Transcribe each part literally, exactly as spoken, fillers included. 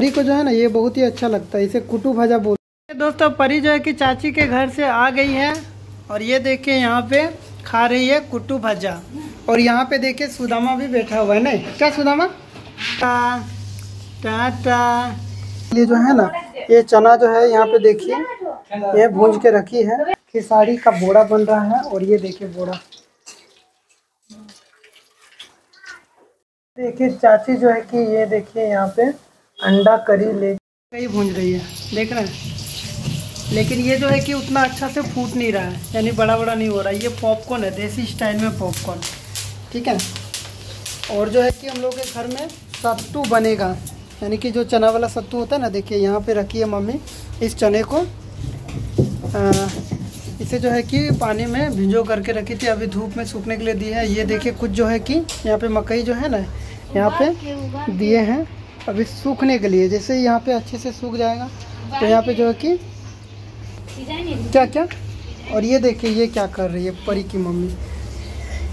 परी को जो है ना ये बहुत ही अच्छा लगता है, इसे कुटू भाजा बोलते हैं। दोस्तों परी जो है कि चाची के घर से आ गई है और ये देखिए यहाँ पे खा रही है कुट्टू भाजा। और यहाँ पे देखिए सुदामा भी बैठा हुआ है। नहीं क्या सुदामा टा, टा, टा। ये जो है ना ये चना जो है यहाँ पे देखिए ये भूंज के रखी है। खेसारी का बोरा बन रहा है और ये देखिए बोरा देखिए चाची जो है कि ये देखिए यहाँ पे अंडा करी ले कहीं भून रही है, देख रहे हैं। लेकिन ये जो है कि उतना अच्छा से फूट नहीं रहा है, यानी बड़ा बड़ा नहीं हो रहा है। ये पॉपकॉर्न है, देसी स्टाइल में पॉपकॉर्न, ठीक है। और जो है कि हम लोग के घर में सत्तू बनेगा, यानी कि जो चना वाला सत्तू होता है ना, देखिए यहाँ पे रखी है मम्मी। इस चने को आ, इसे जो है कि पानी में भिंजो करके रखी थी, अभी धूप में सूखने के लिए दी है। ये देखिए कुछ जो है कि यहाँ पर मकई जो है ना यहाँ पर दिए हैं अभी सूखने के लिए। जैसे यहाँ पे अच्छे से सूख जाएगा तो यहाँ पे जो है कि क्या क्या। और ये देखिए ये क्या कर रही है परी की मम्मी,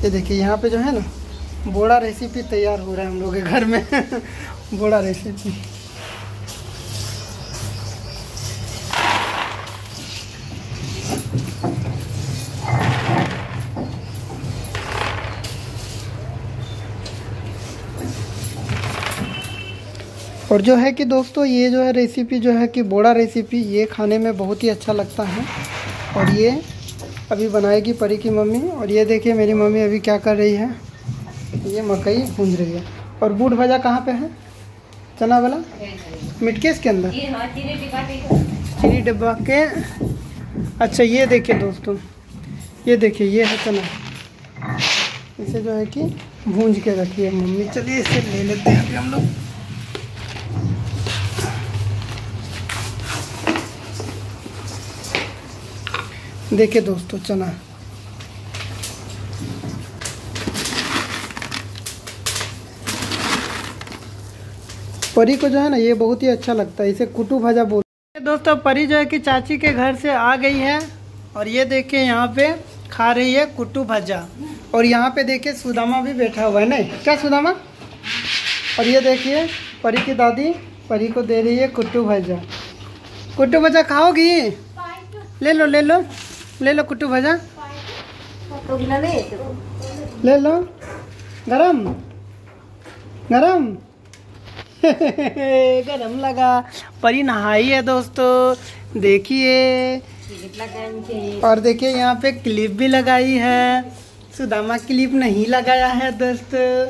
ये देखिए यहाँ पे जो है ना बोड़ा रेसिपी तैयार हो रहा है हम लोग के घर में बोड़ा रेसिपी। और जो है कि दोस्तों ये जो है रेसिपी जो है कि बोड़ा रेसिपी ये खाने में बहुत ही अच्छा लगता है। और ये अभी बनाएगी परी की मम्मी। और ये देखिए मेरी मम्मी अभी क्या कर रही है, ये मकई भूंज रही है। और बूट भजा कहाँ पे है, चना वाला मिटकेस के अंदर चीनी डब्बा के। अच्छा ये देखिए दोस्तों ये देखिए ये है चना, इसे जो है कि भूंज के रखिए मम्मी। चलिए इसे ले लेते हैं अभी हम लोग। देखिए दोस्तों चना परी को जो है ना ये बहुत ही अच्छा लगता है, इसे कुटू भाजा बोलते हैं। दोस्तों परी जो है कि चाची के घर से आ गई है और ये देखिए यहाँ पे खा रही है कुटू भाजा। और यहाँ पे देखिए सुदामा भी बैठा हुआ है। नहीं क्या सुदामा। और ये देखिए परी की दादी परी को दे रही है कुटू भाजा। कुटू भाजा खाओगी, ले लो ले लो ले लो कुट्टू भाजा ले लो, गरम गरम गरम लगा। परी नहाई है दोस्तों देखिए। और देखिए यहाँ पे क्लिप भी लगाई है, सुदामा क्लिप नहीं लगाया है दोस्तों।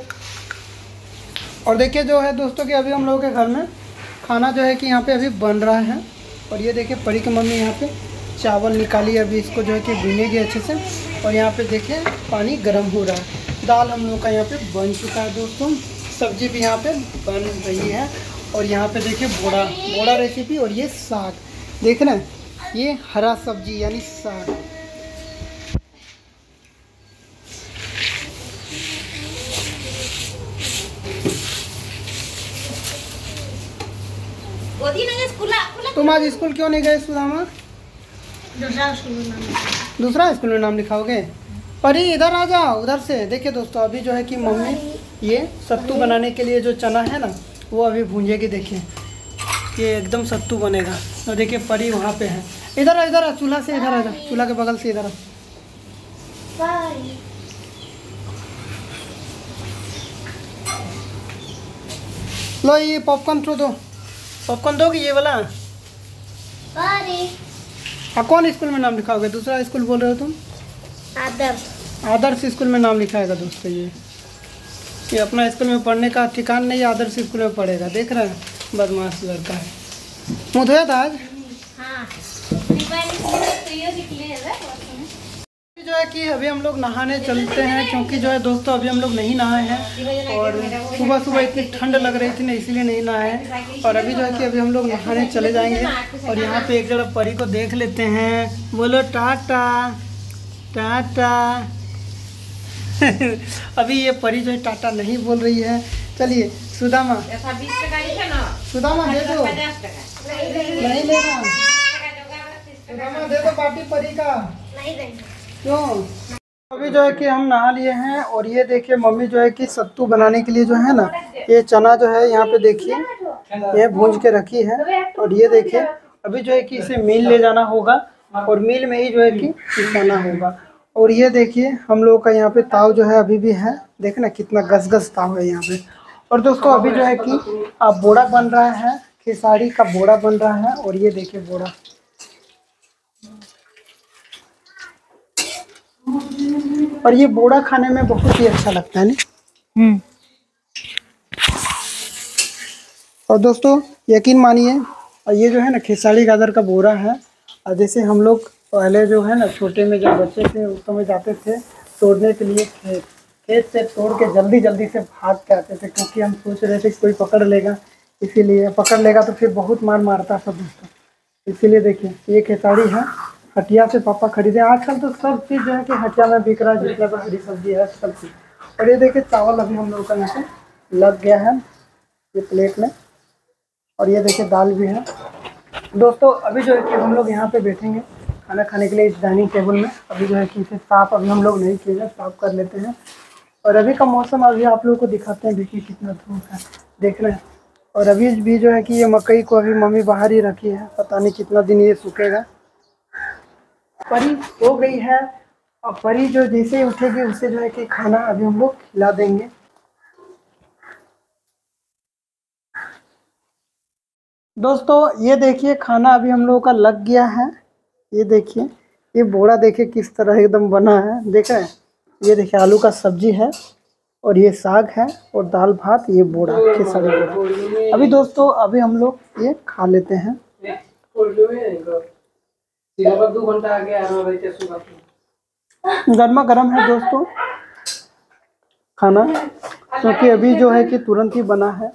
और देखिए जो है दोस्तों कि अभी हम लोगों के घर में खाना जो है कि यहाँ पे अभी बन रहा है। और ये देखिए परी की मम्मी यहाँ पे चावल निकाली, अभी इसको जो है कि भूनेगी अच्छे से। और यहाँ पे देखिए पानी गर्म हो रहा है। दाल हम लोग का यहाँ पे बन चुका है दोस्तों, सब्जी भी यहाँ पे बन रही है। और यहाँ पे देखिए बोड़ा बोड़ा रेसिपी। और ये साग देख रहे हैं, ये हरा सब्जी यानी साग। तुम आज स्कूल क्यों नहीं गए सुदामा, दूसरा स्कूल में नाम लिखाओगे। परी इधर आ जाओ उधर से। देखिए दोस्तों अभी जो है कि मम्मी ये सत्तू बनाने के लिए जो चना है ना वो अभी भूंजेगी। देखिए ये एकदम सत्तू बनेगा। और देखिए परी वहाँ पे है, इधर आ इधर आ, चूल्हा से इधर आ जा, चूल्हा के बगल से इधर आ। लो ये पॉपकॉर्न तो दो, पॉपकॉर्न दोगे ये वाला। हाँ कौन स्कूल में नाम लिखाओगे, दूसरा स्कूल बोल रहे हो तुम, आदर्श आदर्श स्कूल में नाम लिखाएगा दोस्तों। ये ये अपना स्कूल में पढ़ने का ठिकान नहीं, आदर्श स्कूल में पढ़ेगा। देख रहे हैं बदमाश लड़का है। मुँह धोया था आज। हाँ जो है कि अभी हम लोग नहाने चलते हैं, क्योंकि जो है दोस्तों अभी हम लोग नहीं नहाए हैं। और सुबह सुबह इतनी ठंड लग रही थी ना इसीलिए नहीं नहाए। और अभी जो है कि अभी हम लोग नहाने चले जाएंगे। और यहाँ पे एक जगह परी को देख लेते हैं, बोलो टाटा टाटा। अभी ये परी जो है टाटा नहीं बोल रही है। चलिए सुदामा सुदामा दे दो, नहीं लेना सुदामा दे दो पार्टी परी का क्यों। अभी जो है कि हम नहा लिए हैं और ये देखिए मम्मी जो है कि सत्तू बनाने के लिए जो है ना ये चना जो है यहाँ पे देखिए ये भूंज के रखी है और ये देखिए अभी जो है कि इसे मिल ले जाना होगा और मिल में ही जो है कि पिसाना होगा। और ये देखिए हम लोगों का यहाँ पे ताव जो है अभी भी है, देखे ना कितना गस गस ताव है यहाँ पे। और दोस्तों अभी जो है कि आप बोड़ा बन रहा है, खेसारी का बोड़ा बन रहा है। और ये देखिए बोड़ा और ये बोड़ा खाने में बहुत ही अच्छा लगता है नहीं। और दोस्तों यकीन मानिए और ये जो है ना खेसारी गाजर का बोरा है। और जैसे हम लोग पहले जो है ना छोटे में जब बच्चे थे उस समय जाते थे तोड़ने के लिए, खेत खेत से तोड़ के जल्दी जल्दी से भाग के आते थे क्योंकि हम सोच रहे थे कोई पकड़ लेगा, इसीलिए पकड़ लेगा तो फिर बहुत मार मारता सब दोस्तों। इसीलिए देखिए ये खेसारी है हटिया से पापा खरीदे, आजकल तो सब चीज़ जो है कि हटिया में बिक रहा है, जितना भी हरी सब्जी है सब चीज़। और ये देखिए चावल अभी हम लोगों का यहाँ पे लग गया है ये प्लेट में। और ये देखिए दाल भी है। दोस्तों अभी जो है कि हम लोग यहाँ पे बैठेंगे खाना खाने के लिए इस डाइनिंग टेबल में। अभी जो है कि इसे साफ अभी हम लोग नहीं किए, साफ कर लेते हैं। और अभी का मौसम अभी आप लोगों को दिखाते हैं, देखिए कितना धूप है देखना है। और अभी भी जो है कि ये मकई को अभी मम्मी बाहर ही रखी है, पता नहीं कितना दिन ये सूखेगा। परी हो गई है और परी जो जैसे ही उठेगी उसे जो है कि खाना अभी हम लोग खिला देंगे। दोस्तों ये देखिए खाना अभी हम लोगों का लग गया है। ये देखिए ये बोरा देखिए किस तरह एकदम बना है, देख रहे हैं। ये देखिए आलू का सब्जी है और ये साग है और दाल भात, ये बोरा खेसारी बोरा। अभी दोस्तों अभी हम लोग ये खा लेते हैं। गर्मा गर्म है दोस्तों खाना, क्योंकि अभी जो है कि तुरंत ही बना है।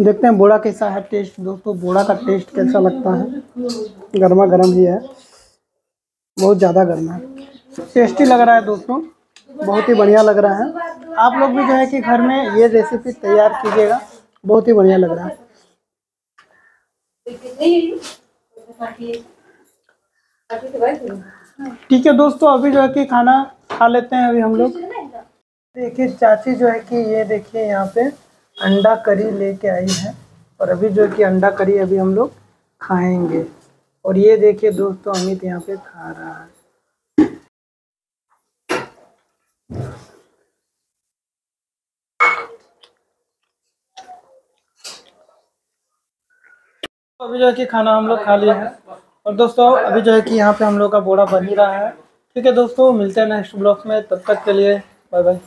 देखते हैं बोड़ा कैसा है टेस्ट, दोस्तों बोड़ा का टेस्ट कैसा लगता है। गर्मा गर्म ही है, बहुत ज़्यादा गर्मा है, टेस्टी लग रहा है दोस्तों, बहुत ही बढ़िया लग रहा है। आप लोग भी जो है कि घर में ये रेसिपी तैयार कीजिएगा, बहुत ही बढ़िया लग रहा है। ठीक है दोस्तों अभी जो है कि खाना खा लेते हैं अभी हम लोग। देखिए चाची जो है कि ये देखिए यहाँ पे अंडा करी लेके आई है और अभी जो है कि अंडा करी अभी हम लोग खाएंगे। और ये देखिए दोस्तों अमित यहाँ पे खा रहा है। अभी जो है कि खाना हम लोग खा लिया है। और दोस्तों अभी जो है कि यहाँ पे हम लोग का बोड़ा बन ही रहा है। ठीक है दोस्तों मिलते हैं नेक्स्ट ब्लॉग में, तब तक के लिए बाय बाय।